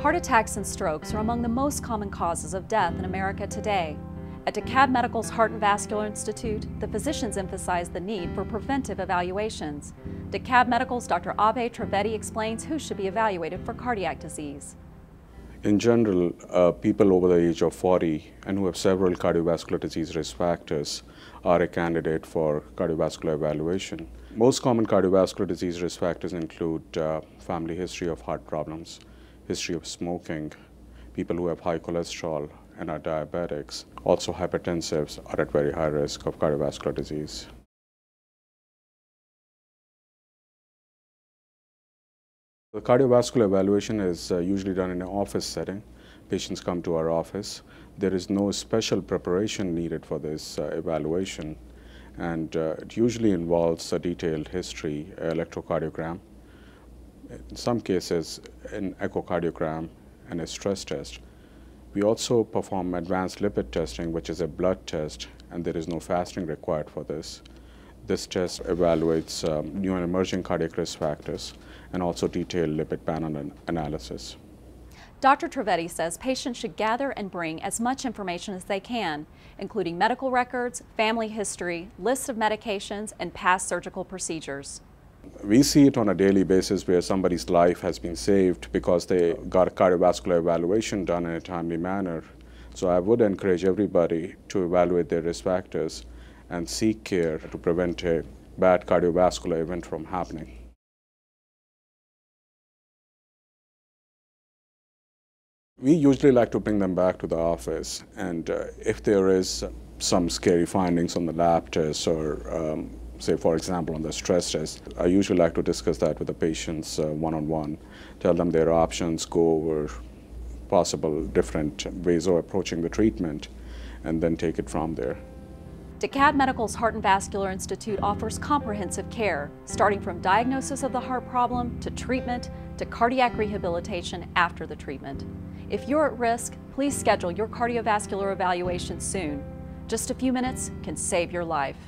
Heart attacks and strokes are among the most common causes of death in America today. At DeKalb Medical's Heart and Vascular Institute, the physicians emphasize the need for preventive evaluations. DeKalb Medical's Dr. Abhay Trivedi explains who should be evaluated for cardiac disease. In general, people over the age of 40 and who have several cardiovascular disease risk factors are a candidate for cardiovascular evaluation. Most common cardiovascular disease risk factors include family history of heart problems, history of smoking, people who have high cholesterol and are diabetics. Also, hypertensives are at very high risk of cardiovascular disease. The cardiovascular evaluation is usually done in an office setting. Patients come to our office. There is no special preparation needed for this evaluation, and it usually involves a detailed history, electrocardiogram, in some cases an echocardiogram, and a stress test. We also perform advanced lipid testing, which is a blood test, and there is no fasting required for this. This test evaluates new and emerging cardiac risk factors and also detailed lipid panel analysis. Dr. Trivedi says patients should gather and bring as much information as they can, including medical records, family history, lists of medications, and past surgical procedures. We see it on a daily basis where somebody's life has been saved because they got a cardiovascular evaluation done in a timely manner. So I would encourage everybody to evaluate their risk factors and seek care to prevent a bad cardiovascular event from happening. We usually like to bring them back to the office, and if there is some scary findings on the lab test or say, for example, on the stress test, I usually like to discuss that with the patients one-on-one, tell them their options, go over possible different ways of approaching the treatment, and then take it from there. DeKalb Medical's Heart and Vascular Institute offers comprehensive care, starting from diagnosis of the heart problem to treatment to cardiac rehabilitation after the treatment. If you're at risk, please schedule your cardiovascular evaluation soon. Just a few minutes can save your life.